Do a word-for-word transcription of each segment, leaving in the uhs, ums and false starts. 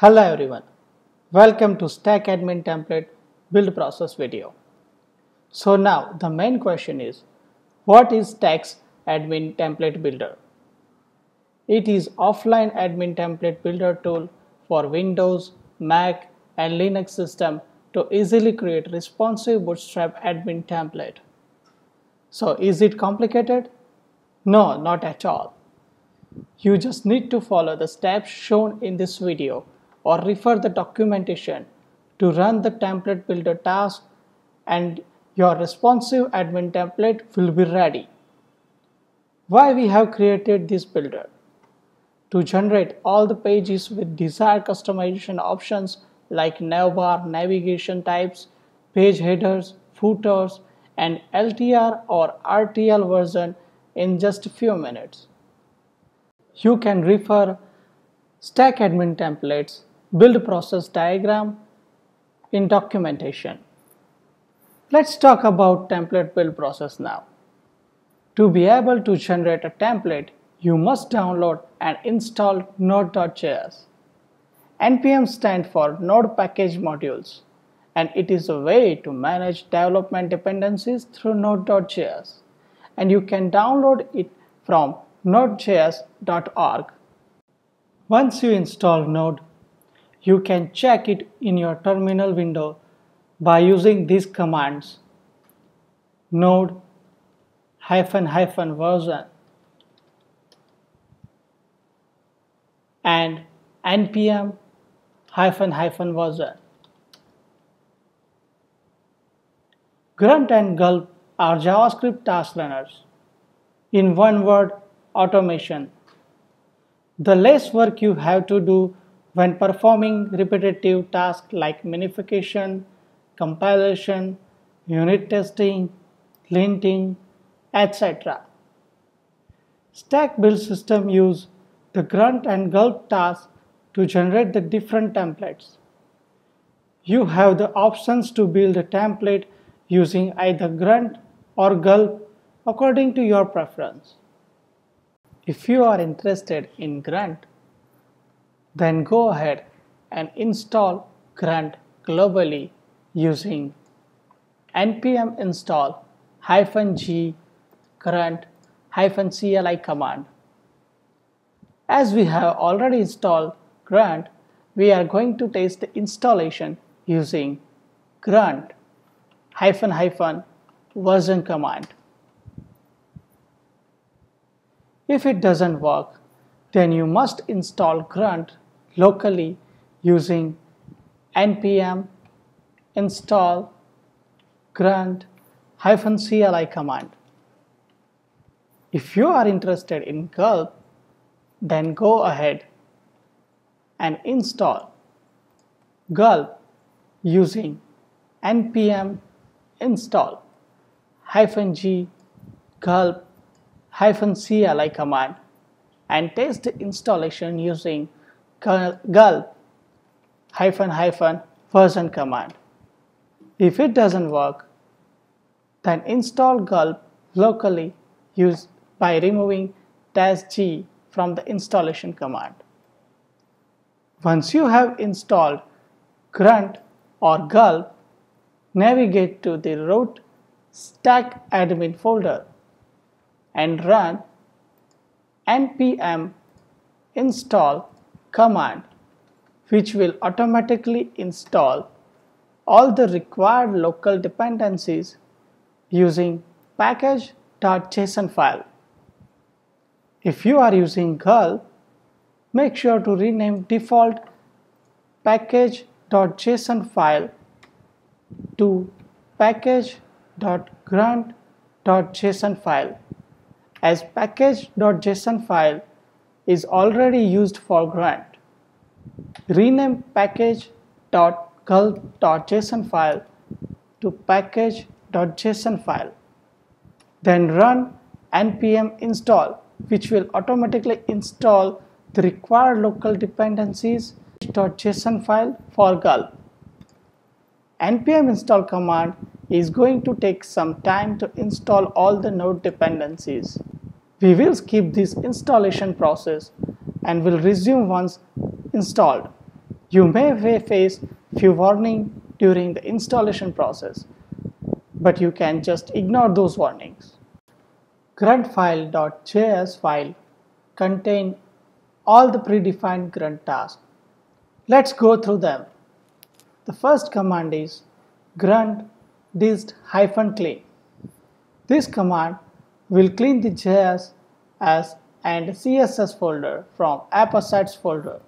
Hello everyone, welcome to Stack Admin Template build process video. So now the main question is, what is Stack Admin Template Builder? It is offline admin template builder tool for Windows, Mac and Linux system to easily create responsive Bootstrap admin template. So is it complicated? No, not at all. You just need to follow the steps shown in this video or refer the documentation to run the template builder task, and your responsive admin template will be ready. Why we have created this builder? To generate all the pages with desired customization options like navbar, navigation types, page headers, footers and L T R or R T L version in just a few minutes. You can refer Stack Admin Templates build process diagram in documentation. Let's talk about template build process now. To be able to generate a template, you must download and install Node dot J S. N P M stands for Node Package Modules, and it is a way to manage development dependencies through Node dot J S, and you can download it from node J S dot org. Once you install Node, you can check it in your terminal window by using these commands: node hyphen hyphen version and npm hyphen hyphen version. Grunt and Gulp are JavaScript task runners. In one word, automation. The less work you have to do when performing repetitive tasks like minification, compilation, unit testing, linting, et cetera. Stack build system use the grunt and gulp tasks to generate the different templates. You have the options to build a template using either grunt or gulp according to your preference. If you are interested in grunt, then go ahead and install grunt globally using npm install hyphen g grunt hyphen cli command. As we have already installed grunt, we are going to test the installation using grunt hyphen hyphen version command. If it doesn't work, then you must install grunt locally using npm install grunt hyphen cli command. If you are interested in gulp, then go ahead and install gulp using npm install hyphen g gulp hyphen cli command and test the installation using gulp hyphen hyphen version command. If it doesn't work, then install gulp locally used by removing -g from the installation command. Once you have installed grunt or gulp, navigate to the root stack admin folder and run npm install command, which will automatically install all the required local dependencies using package dot J S O N file. If you are using gulp, make sure to rename default package dot J S O N file to package dot grunt dot J S O N file, as package dot J S O N file is already used for grunt. Rename package dot gulp dot J S O N file to package dot J S O N file. Then run npm install, which will automatically install the required local dependencies .json file for gulp. Npm install command is going to take some time to install all the node dependencies. We will skip this installation process and will resume once installed. You may face few warnings during the installation process, but you can just ignore those warnings. Gruntfile.js file contain all the predefined grunt tasks. Let's go through them. The first command is grunt-cli. This command will clean the J S as and C S S folder from app assets folder.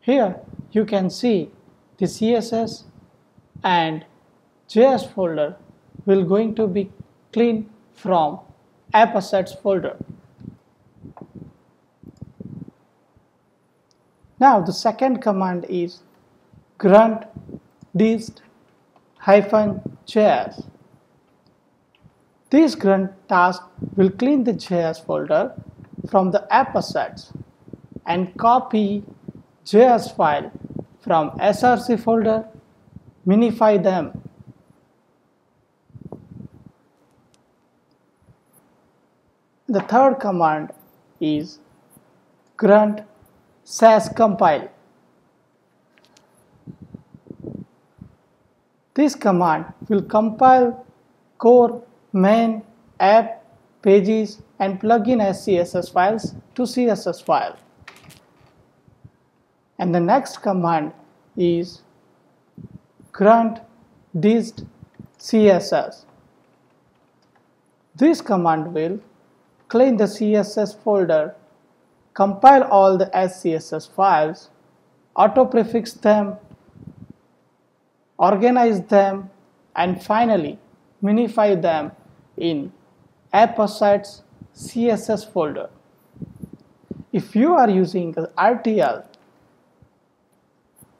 Here you can see the C S S and J S folder will going to be cleaned from app assets folder. Now the second command is grunt-dist-js. This grunt task will clean the J S folder from the app assets and copy J S file from S R C folder, minify them. The third command is grunt sass compile. This command will compile core, main, app, pages and plugin S C S S files to C S S file. And the next command is grunt-dist-css. This command will clean the C S S folder, compile all the S C S S files, auto-prefix them, organize them, and finally minify them in app assets C S S folder. If you are using R T L,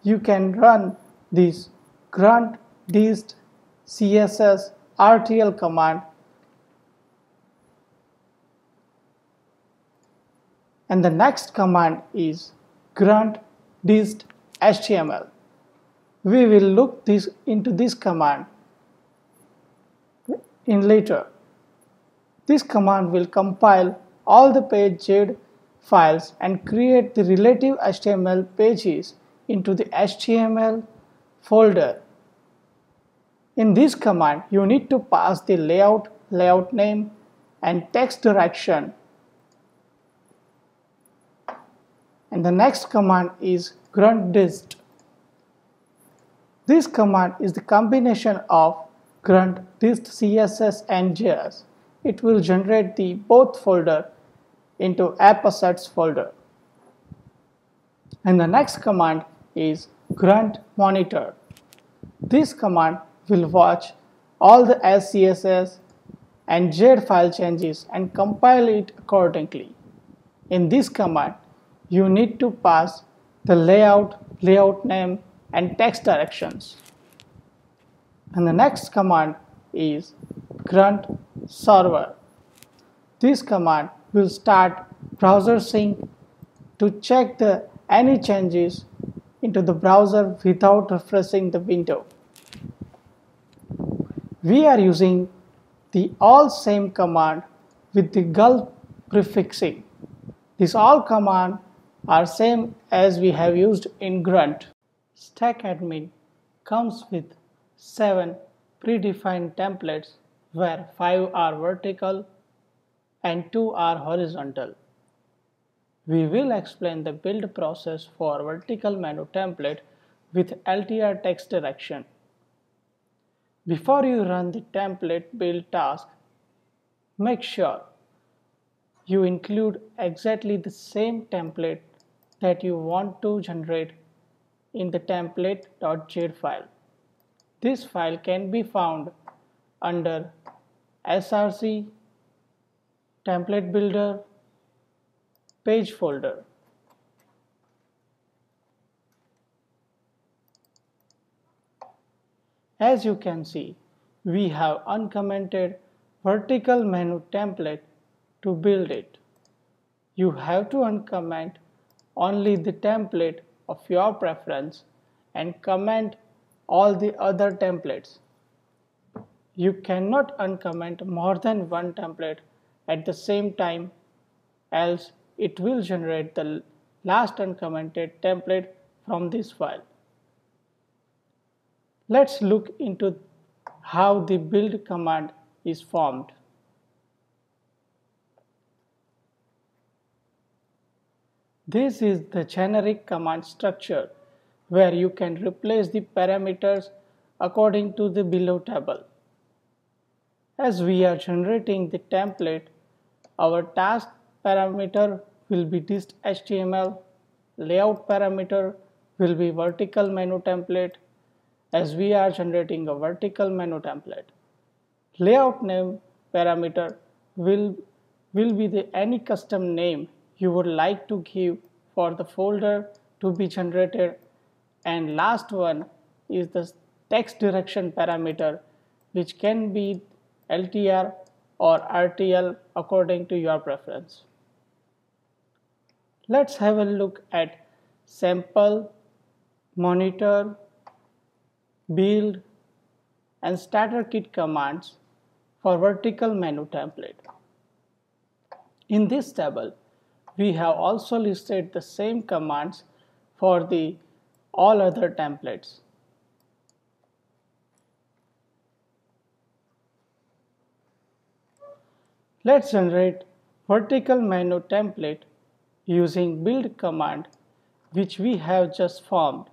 you can run this grunt-dist-css R T L command, and the next command is grunt-dist-html. We will look this into this command in later. This command will compile all the page Jade files and create the relative H T M L pages into the H T M L folder. In this command, you need to pass the layout, layout name, and text direction. And the next command is grunt-dist. This command is the combination of grunt-dist-css and J S. It will generate the both folder into app assets folder. And the next command is grunt-monitor. This command will watch all the S C S S and Jade file changes and compile it accordingly. In this command, you need to pass the layout, layout name, and text directions. And the next command is grunt server. This command will start browser sync to check the any changes into the browser without refreshing the window. We are using the all same command with the gulp prefixing. This all command are same as we have used in grunt. Stack Admin comes with seven predefined templates where five are vertical and two are horizontal. We will explain the build process for vertical menu template with L T R text direction. Before you run the template build task, make sure you include exactly the same template that you want to generate in the template.jade file. This file can be found under S R C, template builder, page folder. As you can see, we have uncommented vertical menu template to build it. You have to uncomment only the template of your preference and comment all the other templates. you cannot uncomment more than one template at the same time, else it will generate the last uncommented template from this file. Let's look into how the build command is formed. This is the generic command structure where you can replace the parameters according to the below table. As we are generating the template, our task parameter will be dist H T M L, layout parameter will be vertical menu template, as we are generating a vertical menu template. Layout name parameter will, will be the any custom name you would like to give for the folder to be generated, and last one is the text direction parameter, which can be L T R or R T L according to your preference. Let's have a look at sample, monitor, build and starter kit commands for vertical menu template. In this table, we have also listed the same commands for the all other templates. Let's generate vertical menu template using build command, which we have just formed.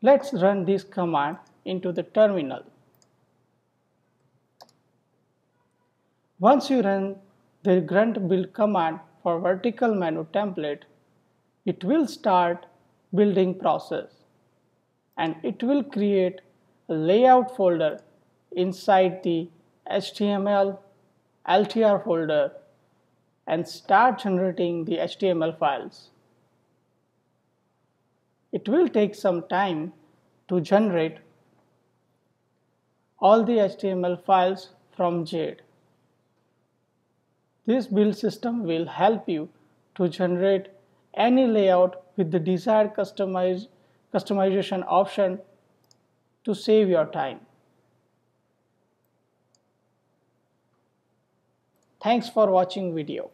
Let's run this command into the terminal. Once you run the grunt build command for vertical menu template, it will start building process and it will create a layout folder inside the H T M L L T R folder and start generating the H T M L files. It will take some time to generate all the H T M L files from Jade. This build system will help you to generate any layout with the desired customize, customization option to save your time. Thanks for watching video.